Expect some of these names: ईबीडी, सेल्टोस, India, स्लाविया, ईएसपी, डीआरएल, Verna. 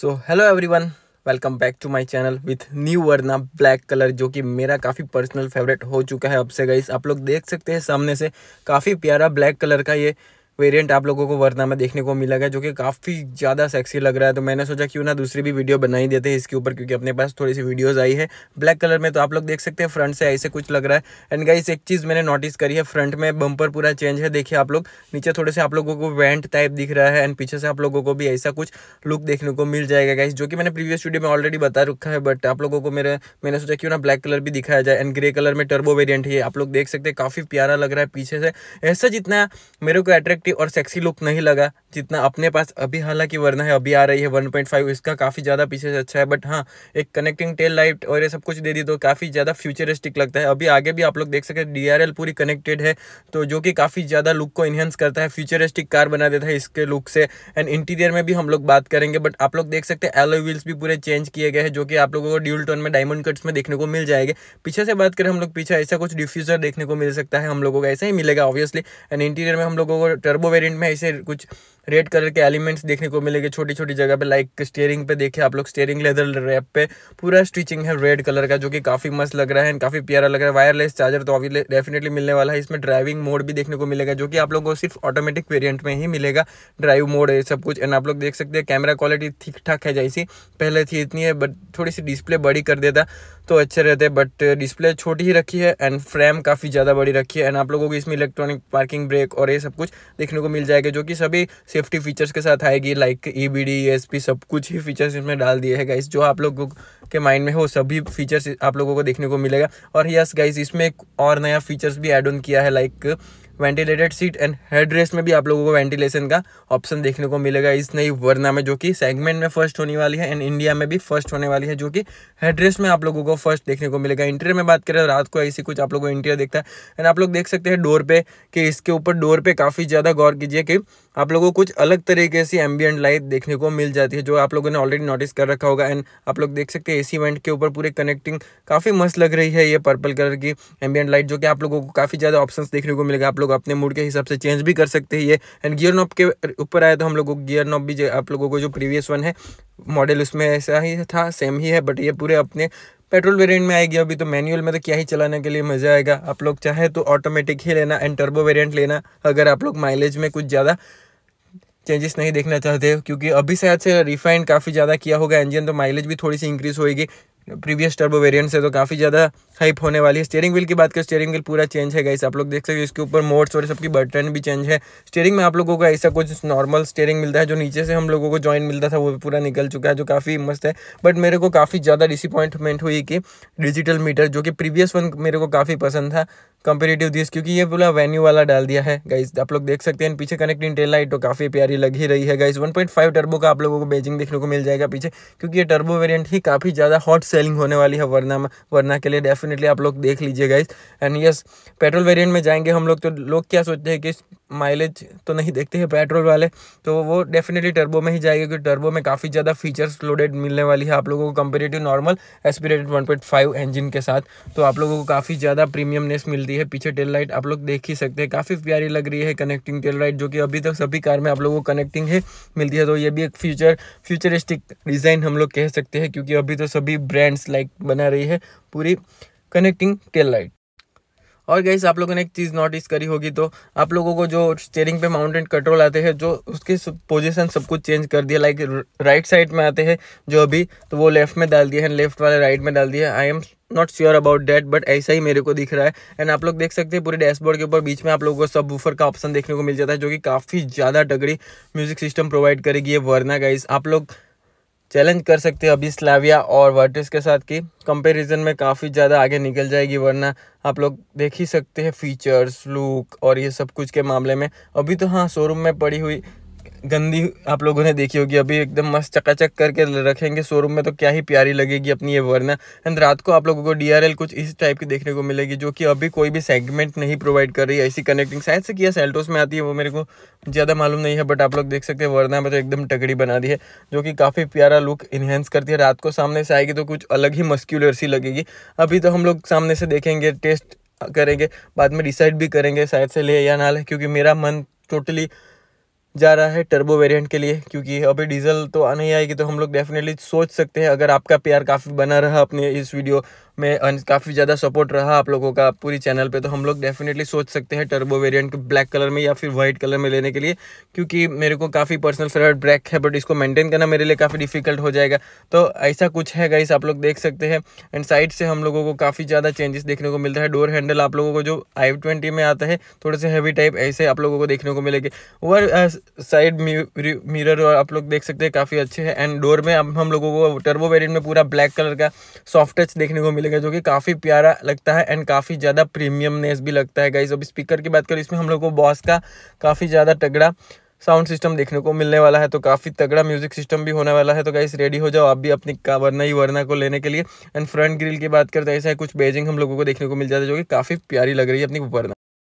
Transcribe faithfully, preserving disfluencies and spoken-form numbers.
So hello everyone, welcome back to my channel with new Verna black colour, जो कि मेरा काफ़ी personal favourite हो चुका है अब से। गाइस, आप लोग देख सकते हैं सामने से काफ़ी प्यारा ब्लैक कलर का ये वेरिएंट आप लोगों को वर्ना में देखने को मिला गया, जो कि काफ़ी ज़्यादा सेक्सी लग रहा है। तो मैंने सोचा क्यों ना दूसरी भी वीडियो बना ही देते हैं इसके ऊपर, क्योंकि अपने पास थोड़ी सी वीडियोस आई है ब्लैक कलर में। तो आप लोग देख सकते हैं फ्रंट से ऐसे कुछ लग रहा है। एंड गाइस, एक चीज़ मैंने नोटिस करी है, फ्रंट में बम्पर पूरा चेंज है। देखिए आप लोग, नीचे थोड़े से आप लोगों को वेंट टाइप दिख रहा है एंड पीछे से आप लोगों को भी ऐसा कुछ लुक देखने को मिल जाएगा गाइस, जो कि मैंने प्रीवियस वीडियो में ऑलरेडी बता रखा है। बट आप लोगों को मेरे मैंने सोचा क्यों ना ब्लैक कलर भी दिखाया जाए। एंड ग्रे कलर में टर्बो वेरियंट है, आप लोग देख सकते हैं काफ़ी प्यारा लग रहा है पीछे से। ऐसा जितना मेरे को अट्रैक्ट और सेक्सी लुक नहीं लगा जितना अपने पास अभी हालांकि वर्ना है अभी आ रही है वन पॉइंट फाइव, इसका काफ़ी ज़्यादा पीछे से अच्छा है। बट हाँ, एक कनेक्टिंग टेल लाइट और ये सब कुछ दे दी तो काफ़ी ज़्यादा फ्यूचरिस्टिक लगता है। अभी आगे भी आप लोग देख सकते हैं डीआरएल पूरी कनेक्टेड है, तो जो कि काफ़ी ज़्यादा लुक को इन्हेंस करता है, फ्यूचरिस्टिक कार बना देता है इसके लुक से। एंड इंटीरियर में भी हम लोग बात करेंगे। बट आप लोग देख सकते हैं एलॉय व्हील्स भी पूरे चेंज किए गए हैं, जो कि आप लोगों को ड्यूल टोन में डायमंड कट्स में देखने को मिल जाएंगे। पीछे से बात करें हम लोग, पीछे ऐसा कुछ डिफ्यूज़र देखने को मिल सकता है हम लोगों को, ऐसा ही मिलेगा ऑब्वियसली। एंड इंटीरियर में हम लोगों को टर्बो वेरिएंट में ऐसे कुछ रेड कलर के एलिमेंट्स देखने को मिलेंगे छोटी छोटी जगह पे, लाइक स्टीयरिंग पे। देखिए आप लोग, स्टीयरिंग लेदर रैप पे पूरा स्टिचिंग है रेड कलर का, जो कि काफ़ी मस्त लग रहा है एंड काफ़ी प्यारा लग रहा है। वायरलेस चार्जर तो ऑब्वियसली डेफिनेटली मिलने वाला है। इसमें ड्राइविंग मोड भी देखने को मिलेगा, जो कि आप लोगों को सिर्फ ऑटोमेटिक वेरियंट में ही मिलेगा, ड्राइव मोड है सब कुछ। एंड आप लोग देख सकते हैं कैमरा क्वालिटी ठीक ठाक है, जैसी पहले थी इतनी है, बट थोड़ी सी डिस्प्ले बड़ी कर देता तो अच्छे रहते, बट डिस्प्ले छोटी ही रखी है एंड फ्रेम काफ़ी ज़्यादा बड़ी रखी है। एंड आप लोगों को इसमें इलेक्ट्रॉनिक पार्किंग ब्रेक और ये सब कुछ देखने को मिल जाएगा, जो कि सभी सेफ्टी फीचर्स के साथ आएगी, लाइक ईबीडी, ईएसपी, सब कुछ ही फीचर्स इसमें डाल दिए हैं गाइस। जो आप लोगों के माइंड में हो सभी फीचर्स आप लोगों को देखने को मिलेगा। और यस गाइस, इसमें एक और नया फीचर्स भी ऐड ऑन किया है, like ventilated seat and head rest में भी आप लोगों को वेंटिलेशन का ऑप्शन देखने को मिलेगा इस नई वर्ना में, जो कि सेगमेंट में फर्स्ट होने वाली है एंड इंडिया में भी फर्स्ट होने वाली है, जो कि हेड रेस्ट में आप लोगों को फर्स्ट देखने को मिलेगा। इंटीरियर में बात करें, रात को ऐसी कुछ आप लोगों को इंटीरियर देखता है। एंड आप लोग देख सकते हैं डोर पे कि इसके ऊपर डोर पे काफ़ी ज़्यादा गौर कीजिए कि आप लोगों को कुछ अलग तरीके से एम्बियंट लाइट देखने को मिल जाती है, जो आप लोगों ने ऑलरेडी नोटिस कर रखा होगा। एंड आप लोग देख सकते हैं एसी वेंट के ऊपर पूरे कनेक्टिंग काफ़ी मस्त लग रही है ये पर्पल कलर की एम्बियंट लाइट, जो कि आप लोगों को काफ़ी ज़्यादा ऑप्शंस देखने को मिलेगा। आप लोग अपने मूड के हिसाब से चेंज भी कर सकते हैं ये। एंड गियर नॉब के ऊपर आया तो हम लोगों को गियर नॉब भी आप लोगों को जो प्रीवियस वन है मॉडल उसमें ऐसा ही था, सेम ही है, बट ये पूरे अपने पेट्रोल वेरिएंट में आएगी। अभी तो मैनुअल में तो क्या ही चलाने के लिए मज़ा आएगा। आप लोग चाहे तो ऑटोमेटिक ही लेना एंड टर्बो वेरिएंट लेना अगर आप लोग माइलेज में कुछ ज़्यादा चेंजेस नहीं देखना चाहते हो, क्योंकि अभी शायद से रिफाइंड काफ़ी ज़्यादा किया होगा इंजन, तो माइलेज भी थोड़ी सी इंक्रीज़ होगी प्रीवियस टर्बो वेरिएंट से, तो काफ़ी ज़्यादा हाइप होने वाली है। स्टीयरिंग व्हील की बात करें, स्टीयरिंग व्हील पूरा चेंज है गाइस, आप लोग देख सकते हो। इसके ऊपर मोड्स और सबकी बटन भी चेंज है। स्टीयरिंग में आप लोगों को ऐसा कुछ नॉर्मल स्टीयरिंग मिलता है, जो नीचे से हम लोगों को जॉइंट मिलता था वो भी पूरा निकल चुका है, जो काफ़ी मस्त है। बट मेरे को काफ़ी ज़्यादा डिसअपॉइंटमेंट हुई कि डिजिटल मीटर, जो कि प्रीवियस वन मेरे को काफ़ी पसंद था कंपेरेटिव दिस, क्योंकि ये पूरा वेन्यू वाला डाल दिया है गाइस, आप लोग देख सकते हैं। पीछे कनेक्टिंग टेल लाइट तो काफ़ी प्यारी लग ही रही है guys. One point five turbo का आप लोगों को बेजिंग देखने को मिल जाएगा पीछे, क्योंकि ये टर्बो वेरिएंट ही काफ़ी ज़्यादा हॉट सेलिंग होने वाली है वर्ना वर्ना के लिए, डेफिनेटली आप लोग देख लीजिए guys. And yes, petrol variant में जाएंगे हम लोग तो लोग क्या सोचते हैं कि माइलेज तो नहीं देखते हैं पेट्रोल वाले, तो वो डेफिनेटली टर्बो में ही जाएगा, क्योंकि टर्बो में काफ़ी ज़्यादा फीचर्स लोडेड मिलने वाली है आप लोगों को comparative normal aspirated one point five engine के साथ, तो आप लोगों को काफ़ी ज़्यादा प्रीमियमनेस मिलती है। पीछे टेल लाइट आप लोग देख ही सकते हैं, काफ़ी प्यारी लग रही है कनेक्टिंग टेल लाइट, जो कि अभी तक सभी कार में आप लोगों को कनेक्टिंग है मिलती है, तो ये भी एक फ्यूचर फ्यूचरिस्टिक डिज़ाइन हम लोग कह सकते हैं, क्योंकि अभी तो सभी ब्रांड्स लाइक बना रही है पूरी कनेक्टिंग टेल लाइट। और गाइस, आप लोगों ने एक चीज़ नोटिस करी होगी, तो आप लोगों को जो स्टीयरिंग पे माउंटेड कंट्रोल आते हैं, जो उसके पोजीशन सब कुछ चेंज कर दिया, लाइक राइट साइड में आते हैं जो अभी, तो वो लेफ़्ट में डाल दिए हैं, लेफ्ट वाले राइट में डाल दिए। I am not sure about that, but ऐसा ही मेरे को दिख रहा है। एंड आप लोग देख सकते हैं पूरे डैशबोर्ड के ऊपर बीच में आप लोगों को सब वूफर का ऑप्शन देखने को मिल जाता है, जो कि काफ़ी ज़्यादा तगड़ी म्यूज़िक सिस्टम प्रोवाइड करेगी ये वर्ना गाइस। आप लोग चैलेंज कर सकते हैं अभी स्लाविया और वर्टिस के साथ की कंपैरिजन में, काफ़ी ज़्यादा आगे निकल जाएगी वरना। आप लोग देख ही सकते हैं फीचर्स, लुक और ये सब कुछ के मामले में। अभी तो हाँ, शोरूम में पड़ी हुई गंदी आप लोगों ने देखी होगी, अभी एकदम मस्त चकाचक करके रखेंगे शोरूम में, तो क्या ही प्यारी लगेगी अपनी ये वर्ना। एंड रात को आप लोगों को डीआरएल कुछ इस टाइप की देखने को मिलेगी, जो कि अभी कोई भी सेगमेंट नहीं प्रोवाइड कर रही है ऐसी कनेक्टिंग, शायद से किया सेल्टोस में आती है वो मेरे को ज़्यादा मालूम नहीं है। बट आप लोग देख सकते हैं वर्ना में तो एकदम तगड़ी बना दी है, जो कि काफ़ी प्यारा लुक इन्हेंस करती है। रात को सामने से आएगी तो कुछ अलग ही मस्क्यूलर सी लगेगी। अभी तो हम लोग सामने से देखेंगे, टेस्ट करेंगे, बाद में डिसाइड भी करेंगे शायद से ले या ना ले, क्योंकि मेरा मन टोटली जा रहा है टर्बो वेरिएंट के लिए, क्योंकि अभी डीजल तो आने ही आएगी। तो हम लोग डेफिनेटली सोच सकते हैं, अगर आपका प्यार काफ़ी बना रहा अपने इस वीडियो में, काफ़ी ज़्यादा सपोर्ट रहा आप लोगों का पूरी चैनल पे, तो हम लोग डेफिनेटली सोच सकते हैं टर्बो वेरिएंट ब्लैक कलर में या फिर वाइट कलर में लेने के लिए, क्योंकि मेरे को काफ़ी पर्सनल फेवरेट ब्लैक है, बट इसको मेंटेन करना मेरे लिए काफ़ी डिफिकल्ट हो जाएगा। तो ऐसा कुछ है गाइस, आप लोग देख सकते हैं। एंड साइड से हम लोगों को काफ़ी ज़्यादा चेंजेस देखने को मिलता है। डोर हैंडल आप लोगों को जो आई ट्वेंटी में आता है थोड़े से हैवी टाइप, ऐसे आप लोगों को देखने को मिलेगी। और साइड मिरर आप लोग देख सकते हैं काफ़ी अच्छे हैं। एंड डोर में अब हम लोगों को टर्बो वेरिएंट में पूरा ब्लैक कलर का सॉफ्ट टच देखने को मिलेगा, जो कि काफ़ी प्यारा लगता है एंड काफ़ी ज़्यादा प्रीमियमनेस भी लगता है गाइस। अब स्पीकर की बात करें, इसमें हम लोग को बॉस का काफ़ी ज़्यादा तगड़ा साउंड सिस्टम देखने को मिलने वाला है, तो काफ़ी तगड़ा म्यूजिक सिस्टम भी होने वाला है। तो गाइस रेडी हो जाओ आप भी अपनी वरना ही वरना को लेने के लिए। एंड फ्रंट ग्रिल की बात करते हैं, ऐसा कुछ बेजिंग हम लोगों को देखने को मिल जाता है, जो कि काफ़ी प्यारी लग रही है अपनी वरना।